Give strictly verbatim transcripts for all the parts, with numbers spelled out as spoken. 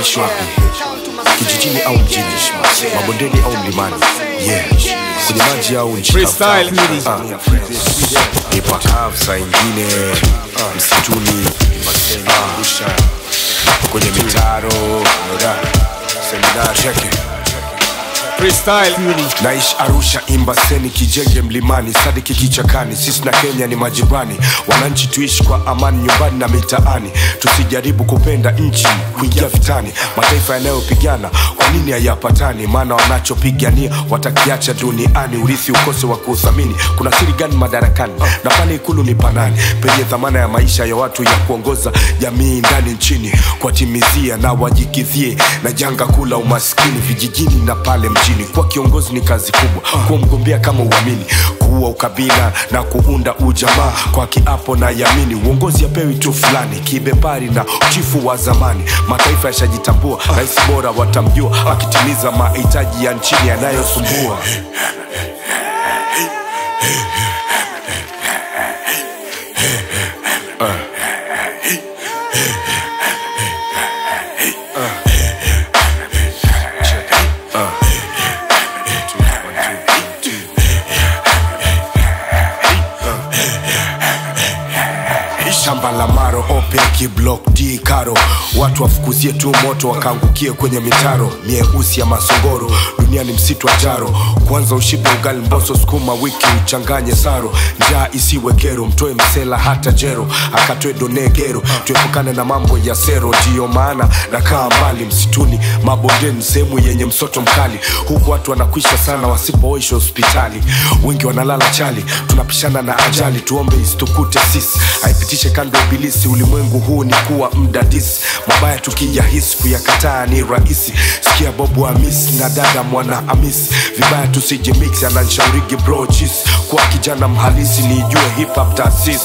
Aishwa kijijini au mjini, mabondeni au mlimani, yeah, kwenye maji au nchi. Freestyle nipakavu saa ingine msituni, kwenye mitaro seminari yake. Freestyle naishi Arusha, Imbaseni, Kijenge, Mlimani, Sadiki, Kichakani. Sisi na Kenya ni majirani, wananchi tuishi kwa amani nyumbani na mitaani. Tusijaribu kupenda nchi kuingia vitani. Mataifa yanayopigana kwa nini hayapatani? Maana wanachopigania watakiacha duniani. Urithi ukose wa kuthamini, kuna siri gani madarakani? Na pale ikulu ni panani penye dhamana ya maisha ya watu ya kuongoza jamii ndani nchini, kuwatimizia na wajikidhie na janga kula umaskini vijijini na pale mjini. Kwa kiongozi ni kazi kubwa, kwa mgombea kama uamini, kuua ukabila na kuunda ujamaa. Kwa kiapo na yamini, uongozi hapewi tu fulani, kibepari na chifu wa zamani. Mataifa yashajitambua, rais bora watamjua, akitimiza mahitaji ya nchini yanayosumbua. Shamba la maro, opeki, block, di, karo. Watu wafukuzie tu moto, wakangukie kwenye mitaro mieusi ya masongoro. Dunia ni msitu wa jaro. Kwanza ushibe ugali, mboso, sukuma wiki, uchanganye saro. Njaa isiwe kero, mtoe msela hata jero, akatoe donegero. Tuepukane na mambo ya sero, ndiyo maana nakaa mbali. Msituni, mabondeni, sehemu yenye msoto mkali. Huku watu wanakwisha sana wasipoishi hospitali. Wengi wanalala chali, tunapishana na ajali. Tuombe isitukute sisi, haipitishe kando bilisi. Ulimwengu huu ni kuwa mdadisi, mabaya tukiyahisi kuyakataa ni rahisi. Sikia Bobu Hamisi na dada Mwana Hamisi, vibaya tusije mix. Ananishaurigi bro cheese, kwa kijana mhalisi nijue hip hop taasisi.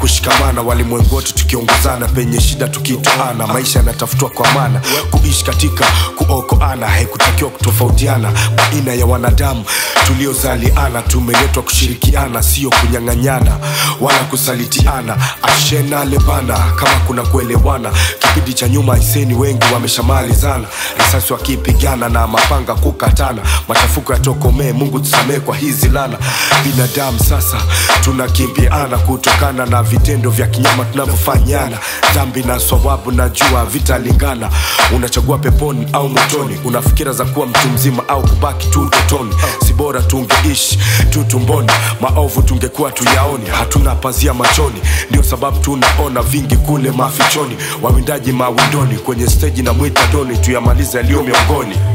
Kushikamana walimwengu wote tukiongozana, penye shida tukitoana. Maisha yanatafutwa kwa maana, kuishi katika kuokoana. Haikutakiwa kutofautiana baina ya wanadamu tuliozaliana. Tumeletwa kushirikiana, sio kunyang'anyana wala kusalitiana. Ashena lebana kama kuna kuelewana. Kipindi cha nyuma iseni wengi wameshamalizana, risasi wakipigana na mapanga kukatana. Machafuko yatokomee, Mungu tusamee kwa hizi lana. Binadamu sasa tunakimbiana kutokana na vitendo vya kinyama tunavyofanyana. Dhambi na sawabu najua vitalingana. Unachagua peponi au motoni, unafikira za kuwa mtu mzima au kubaki tu utotoni. Si bora tungeishi tu tumboni, maovu tungekuwa tuyaoni. Hatuna pazia machoni, ndio sababu tunaona vingi kule mafichoni. Wawindaji mawindoni, kwenye stage na mwita doni, tuyamaliza yaliyo miongoni.